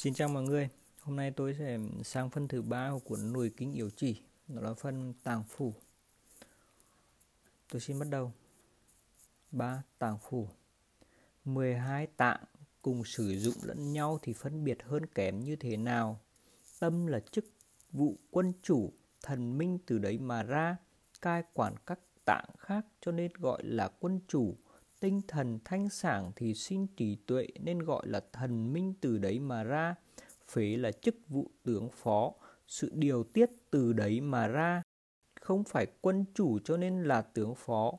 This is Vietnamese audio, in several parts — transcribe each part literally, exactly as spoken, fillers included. Xin chào mọi người, hôm nay tôi sẽ sang phần thứ ba của cuốn Nội Kinh Yếu Chỉ, đó là phần tạng phủ. Tôi xin bắt đầu. Ba tạng phủ. Mười hai tạng cùng sử dụng lẫn nhau thì phân biệt hơn kém như thế nào? Tâm là chức vụ quân chủ, thần minh từ đấy mà ra, cai quản các tạng khác cho nên gọi là quân chủ. Tinh thần thanh sảng thì sinh trí tuệ nên gọi là thần minh từ đấy mà ra. Phế là chức vụ tướng phó, sự điều tiết từ đấy mà ra. Không phải quân chủ cho nên là tướng phó,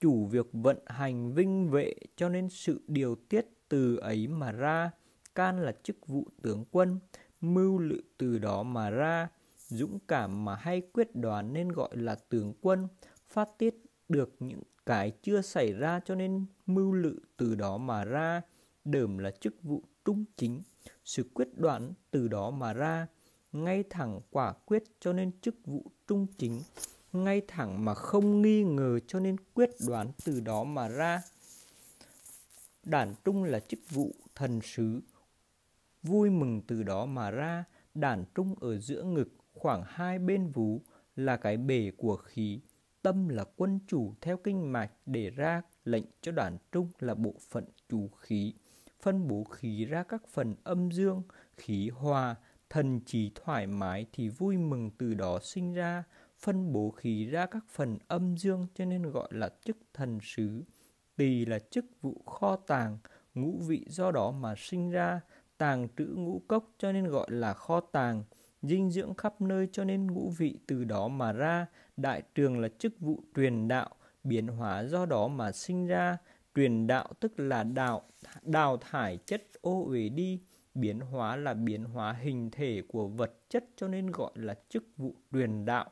chủ việc vận hành vinh vệ cho nên sự điều tiết từ ấy mà ra. Can là chức vụ tướng quân, mưu lự từ đó mà ra. Dũng cảm mà hay quyết đoán nên gọi là tướng quân, phát tiết được những cái chưa xảy ra cho nên mưu lự từ đó mà ra. Đởm là chức vụ trung chính, sự quyết đoán từ đó mà ra. Ngay thẳng quả quyết cho nên chức vụ trung chính, ngay thẳng mà không nghi ngờ cho nên quyết đoán từ đó mà ra. Đản trung là chức vụ thần sứ, vui mừng từ đó mà ra. Đản trung ở giữa ngực, khoảng hai bên vú là cái bể của khí. Tâm là quân chủ theo kinh mạch để ra lệnh cho đản trung là bộ phận chủ khí, phân bố khí ra các phần âm dương, khí hòa, thần trí thoải mái thì vui mừng từ đó sinh ra, phân bố khí ra các phần âm dương cho nên gọi là chức thần sứ. Tỳ là chức vụ kho tàng, ngũ vị do đó mà sinh ra, tàng trữ ngũ cốc cho nên gọi là kho tàng, dinh dưỡng khắp nơi cho nên ngũ vị từ đó mà ra. Đại trường là chức vụ truyền đạo, biến hóa do đó mà sinh ra. Truyền đạo tức là đạo, đào thải chất ô uế đi. Biến hóa là biến hóa hình thể của vật chất cho nên gọi là chức vụ truyền đạo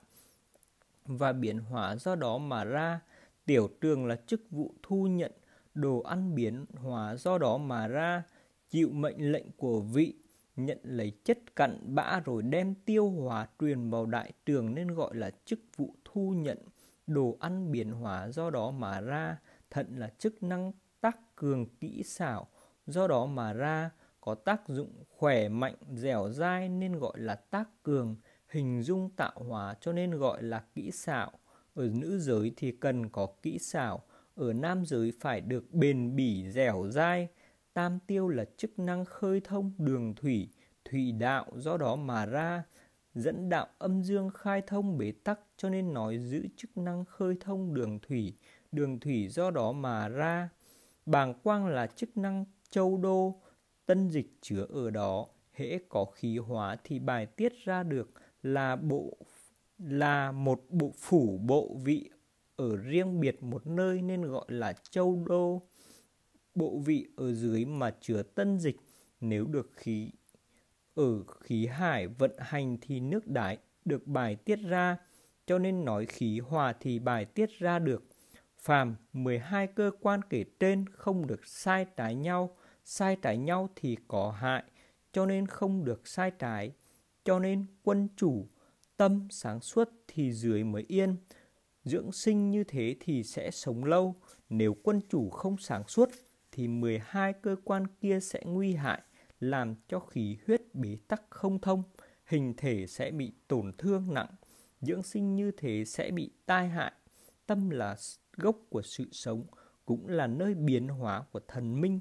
và biến hóa do đó mà ra. Tiểu trường là chức vụ thu nhận, đồ ăn biến hóa do đó mà ra. Chịu mệnh lệnh của vị, nhận lấy chất cặn bã rồi đem tiêu hóa truyền vào đại trường nên gọi là chức vụ thu nhận, đồ ăn biến hóa do đó mà ra. Thận là chức năng tác cường kỹ xảo do đó mà ra, có tác dụng khỏe mạnh dẻo dai nên gọi là tác cường, hình dung tạo hóa cho nên gọi là kỹ xảo. Ở nữ giới thì cần có kỹ xảo, ở nam giới phải được bền bỉ dẻo dai. Tam tiêu là chức năng khơi thông đường thủy, thủy đạo do đó mà ra, dẫn đạo âm dương khai thông bế tắc cho nên nói giữ chức năng khơi thông đường thủy, đường thủy do đó mà ra. Bàng quang là chức năng châu đô, tân dịch chứa ở đó, hễ có khí hóa thì bài tiết ra được, là bộ là một bộ phủ bộ vị ở riêng biệt một nơi nên gọi là châu đô. Bộ vị ở dưới mà chứa tân dịch, nếu được khí ở khí hải vận hành thì nước đái được bài tiết ra, cho nên nói khí hòa thì bài tiết ra được. Phàm mười hai cơ quan kể trên không được sai trái nhau, sai trái nhau thì có hại, cho nên không được sai trái. Cho nên quân chủ tâm sáng suốt thì dưới mới yên, dưỡng sinh như thế thì sẽ sống lâu. Nếu quân chủ không sáng suốt thì mười hai cơ quan kia sẽ nguy hại, làm cho khí huyết bế tắc không thông, hình thể sẽ bị tổn thương nặng, dưỡng sinh như thế sẽ bị tai hại. Tâm là gốc của sự sống, cũng là nơi biến hóa của thần minh,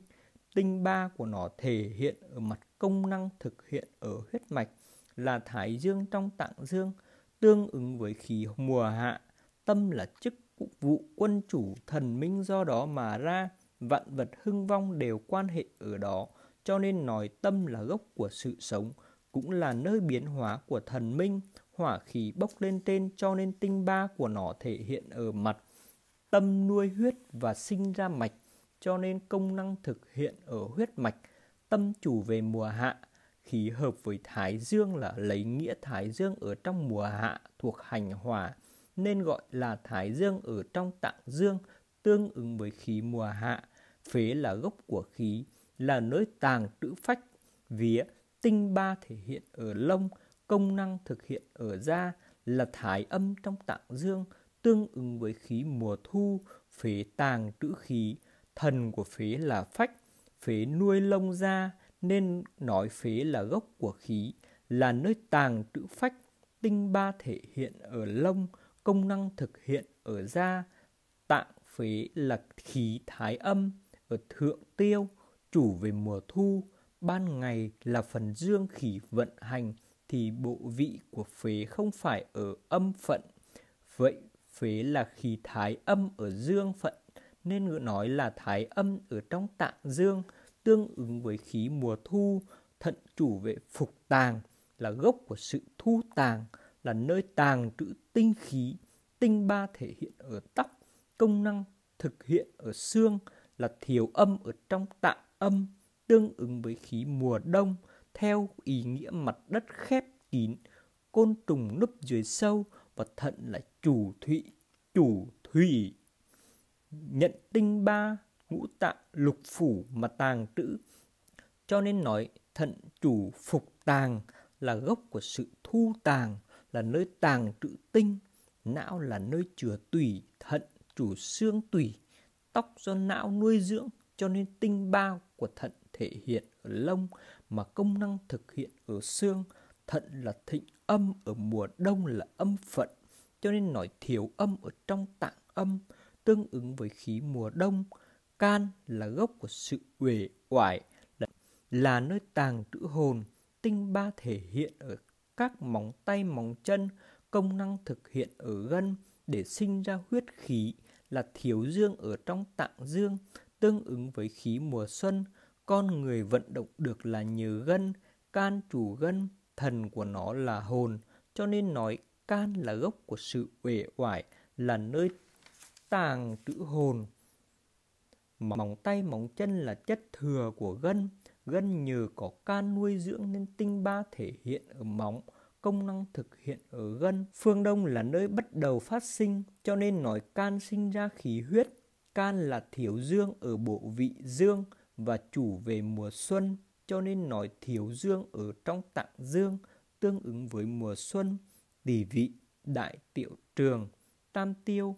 tinh ba của nó thể hiện ở mặt công năng thực hiện ở huyết mạch, là thái dương trong tạng dương, tương ứng với khí mùa hạ. Tâm là chức vụ quân chủ, thần minh do đó mà ra, vạn vật hưng vong đều quan hệ ở đó, cho nên nói tâm là gốc của sự sống, cũng là nơi biến hóa của thần minh. Hỏa khí bốc lên trên cho nên tinh ba của nó thể hiện ở mặt, tâm nuôi huyết và sinh ra mạch, cho nên công năng thực hiện ở huyết mạch. Tâm chủ về mùa hạ, khí hợp với thái dương là lấy nghĩa thái dương ở trong mùa hạ thuộc hành hỏa, nên gọi là thái dương ở trong tạng dương, tương ứng với khí mùa hạ. Phế là gốc của khí, là nơi tàng trữ phách, vía, tinh ba thể hiện ở lông, công năng thực hiện ở da, là thái âm trong tạng dương, tương ứng với khí mùa thu. Phế tàng trữ khí, thần của phế là phách, phế nuôi lông da, nên nói phế là gốc của khí, là nơi tàng trữ phách, tinh ba thể hiện ở lông, công năng thực hiện ở da. Tạng phế là khí thái âm, ở thượng tiêu, chủ về mùa thu, ban ngày là phần dương khí vận hành, thì bộ vị của phế không phải ở âm phận. Vậy phế là khí thái âm ở dương phận, nên nói là thái âm ở trong tạng dương, tương ứng với khí mùa thu. Thận chủ về phục tàng, là gốc của sự thu tàng, là nơi tàng trữ tinh khí, tinh ba thể hiện ở tóc, công năng thực hiện ở xương, là thiếu âm ở trong tạng âm, tương ứng với khí mùa đông. Theo ý nghĩa mặt đất khép kín, côn trùng núp dưới sâu, và thận là chủ thủy, chủ thủy nhận tinh ba, ngũ tạng, lục phủ mà tàng trữ, cho nên nói thận chủ phục tàng, là gốc của sự thu tàng, là nơi tàng trữ tinh. Não là nơi chứa tủy, thận chủ xương tủy, tóc do não nuôi dưỡng, cho nên tinh ba của thận thể hiện ở lông, mà công năng thực hiện ở xương. Thận là thịnh âm ở mùa đông, là âm phận, cho nên nói thiếu âm ở trong tạng âm, tương ứng với khí mùa đông. Can là gốc của sự uể oải, là, là nơi tàng trữ hồn, tinh ba thể hiện ở các móng tay móng chân, công năng thực hiện ở gân để sinh ra huyết khí, là thiếu dương ở trong tạng dương, tương ứng với khí mùa xuân. Con người vận động được là nhờ gân, can chủ gân, thần của nó là hồn, cho nên nói can là gốc của sự uể oải, là nơi tàng trữ hồn. Móng tay móng chân là chất thừa của gân, gân nhờ có can nuôi dưỡng nên tinh ba thể hiện ở móng, công năng thực hiện ở gân. Phương Đông là nơi bắt đầu phát sinh, cho nên nói can sinh ra khí huyết. Can là thiếu dương ở bộ vị dương, và chủ về mùa xuân, cho nên nói thiếu dương ở trong tạng dương, tương ứng với mùa xuân. Tỳ vị, đại tiểu trường, tam tiêu,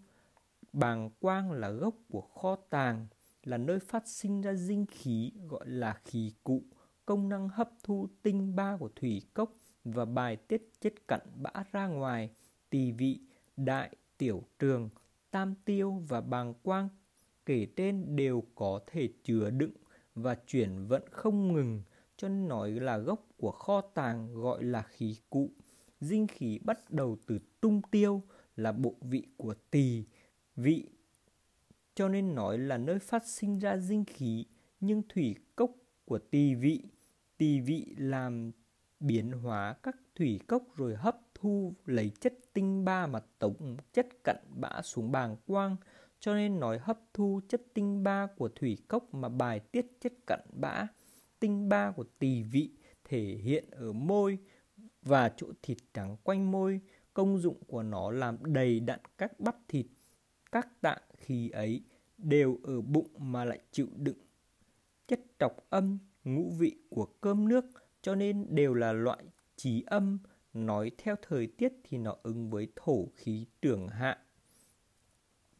bàng quang là gốc của kho tàng, là nơi phát sinh ra dinh khí, gọi là khí cụ, công năng hấp thu tinh ba của thủy cốc và bài tiết chết cặn bã ra ngoài. Tỳ vị, đại tiểu trường, tam tiêu và bàng quang kể trên đều có thể chứa đựng và chuyển vận không ngừng, cho nên nói là gốc của kho tàng, gọi là khí cụ. Dinh khí bắt đầu từ trung tiêu, là bộ vị của tỳ vị, cho nên nói là nơi phát sinh ra dinh khí, nhưng thủy cốc của tỳ vị, tỳ vị làm biến hóa các thủy cốc rồi hấp thu lấy chất tinh ba mà tổng chất cặn bã xuống bàng quang, cho nên nói hấp thu chất tinh ba của thủy cốc mà bài tiết chất cặn bã. Tinh ba của tỳ vị thể hiện ở môi và chỗ thịt trắng quanh môi, công dụng của nó làm đầy đặn các bắp thịt. Các tạng khí ấy đều ở bụng mà lại chịu đựng chất trọc âm, ngũ vị của cơm nước, cho nên đều là loại trí âm. Nói theo thời tiết thì nó ứng với thổ khí trưởng hạ.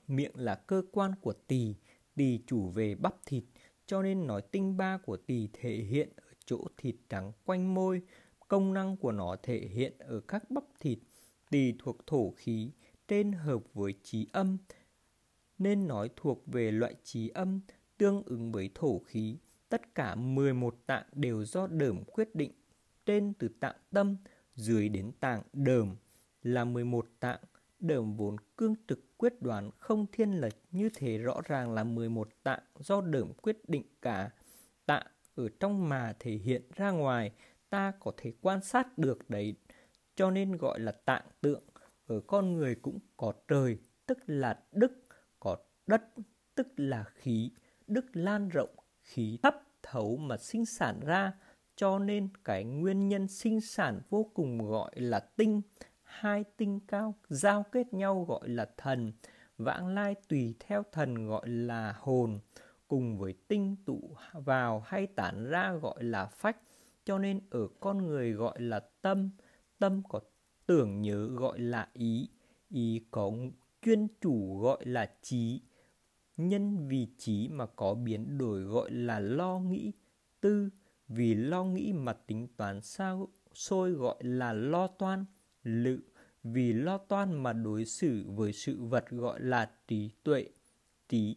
Miệng là cơ quan của tỳ, tỳ chủ về bắp thịt, cho nên nói tinh ba của tỳ thể hiện ở chỗ thịt trắng quanh môi, công năng của nó thể hiện ở các bắp thịt. Tỳ thuộc thổ khí, tên hợp với trí âm, nên nói thuộc về loại trí âm, tương ứng với thổ khí. Tất cả mười một tạng đều do đởm quyết định, trên từ tạng tâm, dưới đến tạng đởm là mười một tạng. Đởm vốn cương trực quyết đoán, không thiên lệch, như thế rõ ràng là mười một tạng do đởm quyết định cả. Tạng ở trong mà thể hiện ra ngoài, ta có thể quan sát được đấy, cho nên gọi là tạng tượng. Ở con người cũng có trời, tức là đức, có đất, tức là khí, đức lan rộng, khí thấp thấu mà sinh sản ra, cho nên cái nguyên nhân sinh sản vô cùng gọi là tinh. Hai tinh cao giao kết nhau gọi là thần, vãng lai tùy theo thần gọi là hồn, cùng với tinh tụ vào hay tản ra gọi là phách, cho nên ở con người gọi là tâm. Tâm có tưởng nhớ gọi là ý, ý có chuyên chủ gọi là trí, nhân vì trí mà có biến đổi gọi là lo nghĩ. Tư vì lo nghĩ mà tính toán sao xôi gọi là lo toan. Lự vì lo toan mà đối xử với sự vật gọi là trí tuệ. Tý,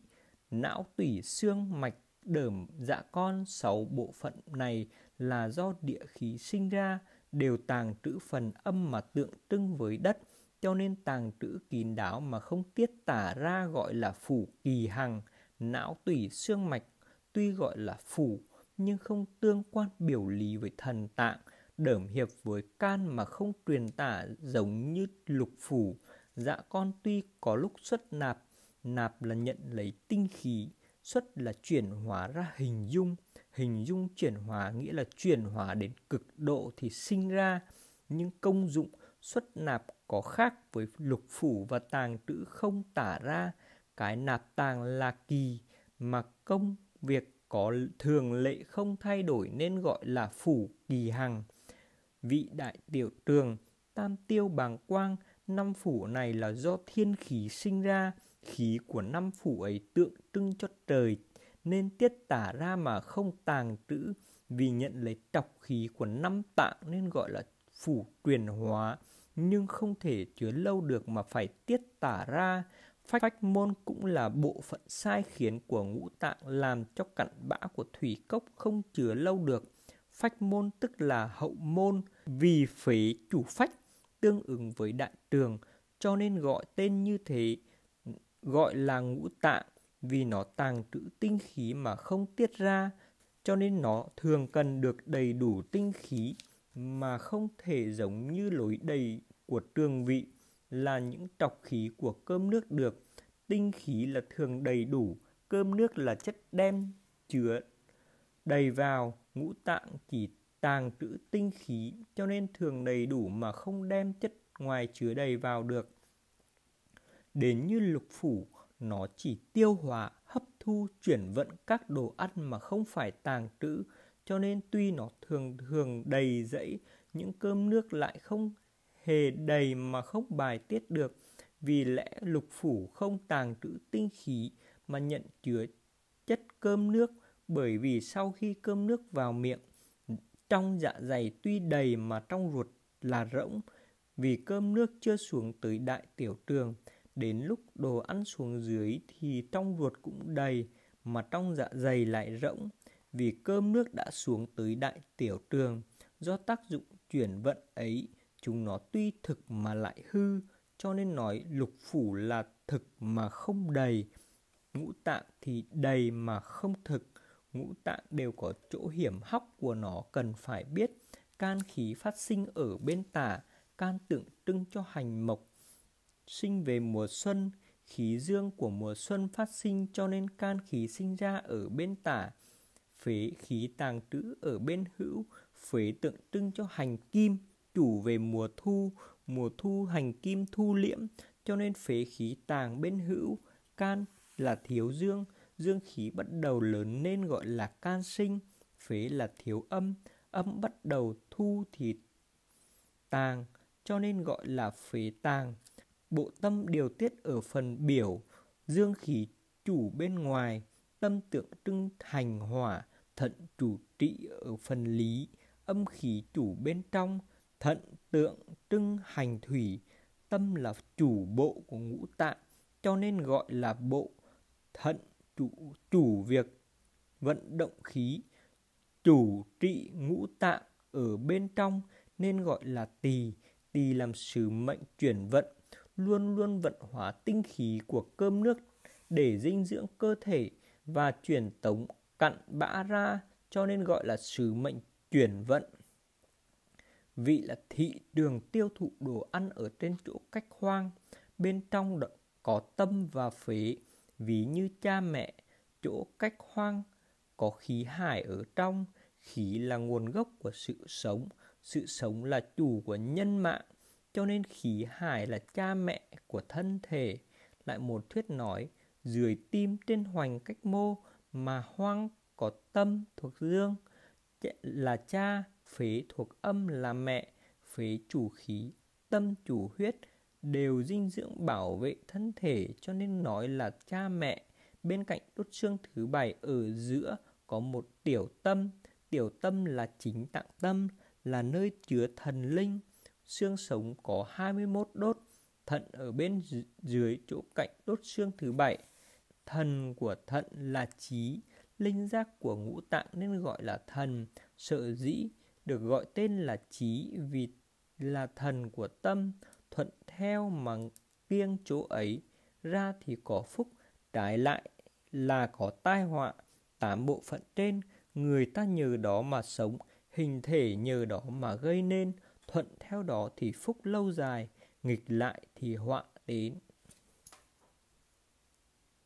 não tủy xương mạch đởm dạ con, sáu bộ phận này là do địa khí sinh ra, đều tàng trữ phần âm mà tượng trưng với đất, cho nên tàng trữ kín đáo mà không tiết tả ra gọi là phủ kỳ hằng. Não tủy xương mạch tuy gọi là phủ nhưng không tương quan biểu lý với thần tạng, đởm hiệp với can mà không truyền tả giống như lục phủ. Dạ con tuy có lúc xuất nạp, nạp là nhận lấy tinh khí, xuất là chuyển hóa ra hình dung, hình dung chuyển hóa nghĩa là chuyển hóa đến cực độ thì sinh ra, nhưng công dụng xuất nạp có khác với lục phủ và tàng trữ không tả ra. Cái nạp tàng là kỳ, mà công việc có thường lệ không thay đổi nên gọi là phủ kỳ hằng. Vị đại tiểu trường, tam tiêu bàng quang, năm phủ này là do thiên khí sinh ra, khí của năm phủ ấy tượng trưng cho trời nên tiết tả ra mà không tàng trữ, vì nhận lấy trọc khí của năm tạng nên gọi là phủ truyền hóa, nhưng không thể chứa lâu được mà phải tiết tả ra. Phách, phách môn cũng là bộ phận sai khiến của ngũ tạng, làm cho cặn bã của thủy cốc không chứa lâu được. Phách môn tức là hậu môn, vì phế chủ phách tương ứng với đại trường cho nên gọi tên như thế, gọi là ngũ tạng vì nó tàng trữ tinh khí mà không tiết ra, cho nên nó thường cần được đầy đủ tinh khí mà không thể giống như lối đầy của trường vị là những trọc khí của cơm nước được. Tinh khí là thường đầy đủ, cơm nước là chất đem chứa đầy vào, ngũ tạng chỉ tàng trữ tinh khí cho nên thường đầy đủ mà không đem chất ngoài chứa đầy vào được. Đến như lục phủ, nó chỉ tiêu hóa, hấp thu, chuyển vận các đồ ăn mà không phải tàng trữ, cho nên tuy nó thường thường đầy dẫy, những cơm nước lại không hề đầy mà không bài tiết được, vì lẽ lục phủ không tàng trữ tinh khí mà nhận chứa chất cơm nước, bởi vì sau khi cơm nước vào miệng, trong dạ dày tuy đầy mà trong ruột là rỗng, vì cơm nước chưa xuống tới đại tiểu trường. Đến lúc đồ ăn xuống dưới thì trong ruột cũng đầy mà trong dạ dày lại rỗng, vì cơm nước đã xuống tới đại tiểu trường. Do tác dụng chuyển vận ấy, chúng nó tuy thực mà lại hư, cho nên nói lục phủ là thực mà không đầy, ngũ tạng thì đầy mà không thực. Ngũ tạng đều có chỗ hiểm hóc của nó cần phải biết. Can khí phát sinh ở bên tả, can tượng trưng cho hành mộc sinh về mùa xuân, khí dương của mùa xuân phát sinh cho nên can khí sinh ra ở bên tả. Phế khí tàng trữ ở bên hữu, phế tượng trưng cho hành kim, chủ về mùa thu, mùa thu hành kim thu liễm cho nên phế khí tàng bên hữu. Can là thiếu dương, dương khí bắt đầu lớn nên gọi là can sinh. Phế là thiếu âm, âm bắt đầu thu thì tàng cho nên gọi là phế tàng. Bộ tâm điều tiết ở phần biểu, dương khí chủ bên ngoài, tâm tượng trưng hành hỏa, thận chủ trị ở phần lý, âm khí chủ bên trong, thận tượng trưng hành thủy, tâm là chủ bộ của ngũ tạng cho nên gọi là bộ. Thận chủ, chủ việc vận động khí, chủ trị ngũ tạng ở bên trong nên gọi là tỳ, tỳ làm sứ mệnh chuyển vận, luôn luôn vận hóa tinh khí của cơm nước để dinh dưỡng cơ thể và truyền tống cặn bã ra cho nên gọi là sứ mệnh chuyển vận. Vị là thị trường tiêu thụ đồ ăn ở trên chỗ cách hoang, bên trong có tâm và phế, ví như cha mẹ, chỗ cách hoang có khí hải ở trong, khí là nguồn gốc của sự sống, sự sống là chủ của nhân mạng, cho nên khí hải là cha mẹ của thân thể. Lại một thuyết nói, dưới tim trên hoành cách mô mà hoang có tâm thuộc dương là cha, phế thuộc âm là mẹ, phế chủ khí, tâm chủ huyết, đều dinh dưỡng bảo vệ thân thể cho nên nói là cha mẹ. Bên cạnh đốt xương thứ bảy ở giữa có một tiểu tâm, Tiểu tâm là chính tạng tâm, là nơi chứa thần linh. Xương sống có hai mươi mốt đốt, thận ở bên dưới chỗ cạnh đốt xương thứ bảy. Thần của thận là trí, linh giác của ngũ tạng nên gọi là thần. Sở dĩ được gọi tên là trí vì là thần của tâm, thuận theo mà kiêng chỗ ấy ra thì có phúc, trái lại là có tai họa. Tám bộ phận trên, người ta nhờ đó mà sống, hình thể nhờ đó mà gây nên, thuận theo đó thì phúc lâu dài, nghịch lại thì họa đến.